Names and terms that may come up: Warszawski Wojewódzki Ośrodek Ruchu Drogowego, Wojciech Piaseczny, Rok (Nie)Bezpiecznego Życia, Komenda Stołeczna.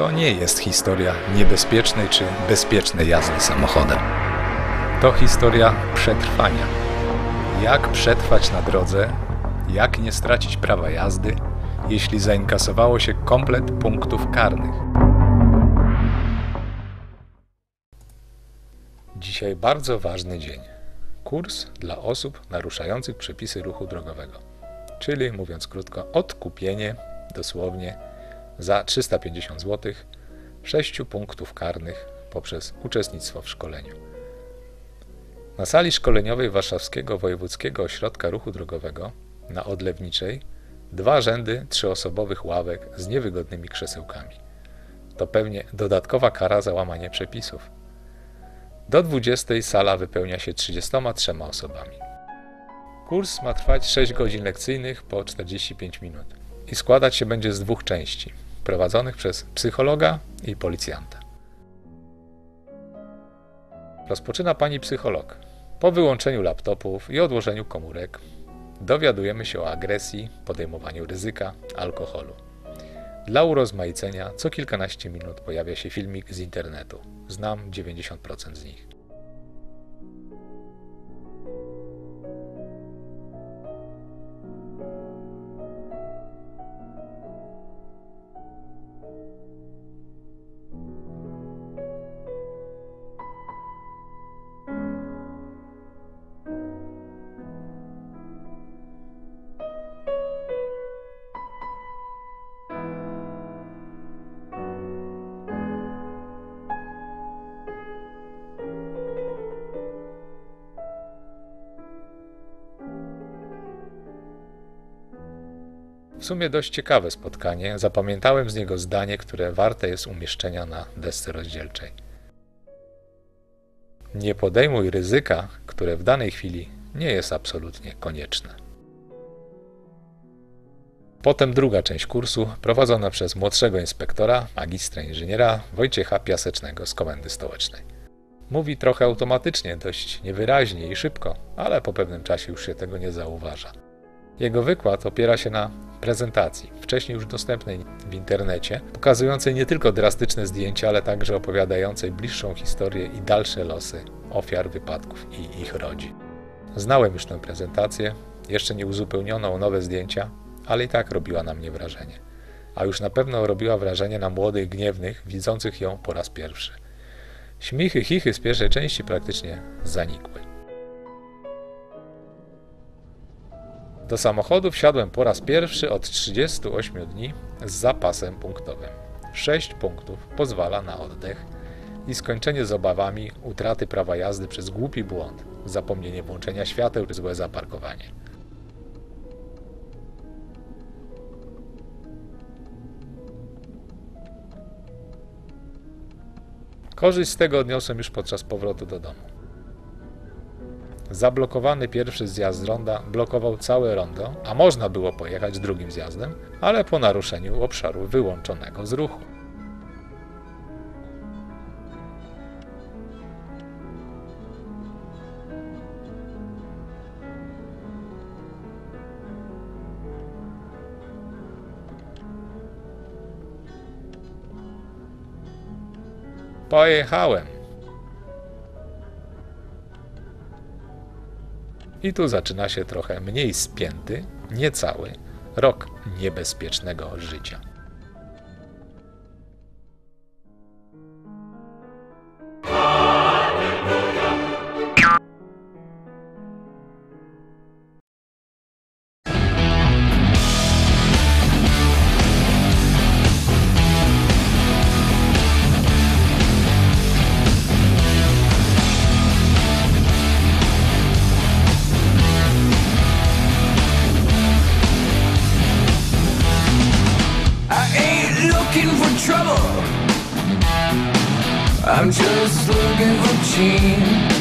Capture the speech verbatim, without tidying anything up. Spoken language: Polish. To nie jest historia niebezpiecznej czy bezpiecznej jazdy samochodem. To historia przetrwania. Jak przetrwać na drodze, jak nie stracić prawa jazdy, jeśli zainkasowało się komplet punktów karnych. Dzisiaj bardzo ważny dzień. Kurs dla osób naruszających przepisy ruchu drogowego. Czyli, mówiąc krótko, odkupienie, dosłownie, za trzysta pięćdziesiąt złotych sześciu punktów karnych poprzez uczestnictwo w szkoleniu. Na sali szkoleniowej Warszawskiego Wojewódzkiego Ośrodka Ruchu Drogowego na Odlewniczej dwa rzędy trzyosobowych ławek z niewygodnymi krzesełkami. To pewnie dodatkowa kara za łamanie przepisów. Do dwudziestej sala wypełnia się trzydziestoma trzema osobami. Kurs ma trwać sześć godzin lekcyjnych po czterdzieści pięć minut i składać się będzie z dwóch części, prowadzonych przez psychologa i policjanta. Rozpoczyna pani psycholog. Po wyłączeniu laptopów i odłożeniu komórek dowiadujemy się o agresji, podejmowaniu ryzyka, alkoholu. Dla urozmaicenia co kilkanaście minut pojawia się filmik z internetu. Znam dziewięćdziesiąt procent z nich. W sumie dość ciekawe spotkanie, zapamiętałem z niego zdanie, które warte jest umieszczenia na desce rozdzielczej. Nie podejmuj ryzyka, które w danej chwili nie jest absolutnie konieczne. Potem druga część kursu prowadzona przez młodszego inspektora, magistra inżyniera Wojciecha Piasecznego z Komendy Stołecznej. Mówi trochę automatycznie, dość niewyraźnie i szybko, ale po pewnym czasie już się tego nie zauważa. Jego wykład opiera się na prezentacji, wcześniej już dostępnej w internecie, pokazującej nie tylko drastyczne zdjęcia, ale także opowiadającej bliższą historię i dalsze losy ofiar wypadków i ich rodzin. Znałem już tę prezentację, jeszcze nie uzupełniono o nowe zdjęcia, ale i tak robiła na mnie wrażenie. A już na pewno robiła wrażenie na młodych, gniewnych, widzących ją po raz pierwszy. Śmichy, chichy z pierwszej części praktycznie zanikły. Do samochodu wsiadłem po raz pierwszy od trzydziestu ośmiu dni z zapasem punktowym. sześć punktów pozwala na oddech i skończenie z obawami utraty prawa jazdy przez głupi błąd, zapomnienie włączenia świateł czy złe zaparkowanie. Korzyść z tego odniosłem już podczas powrotu do domu. Zablokowany pierwszy zjazd z ronda blokował całe rondo, a można było pojechać drugim zjazdem, ale po naruszeniu obszaru wyłączonego z ruchu. Pojechałem! I tu zaczyna się trochę mniej spięty, niecały rok niebezpiecznego życia. I'm just looking for change.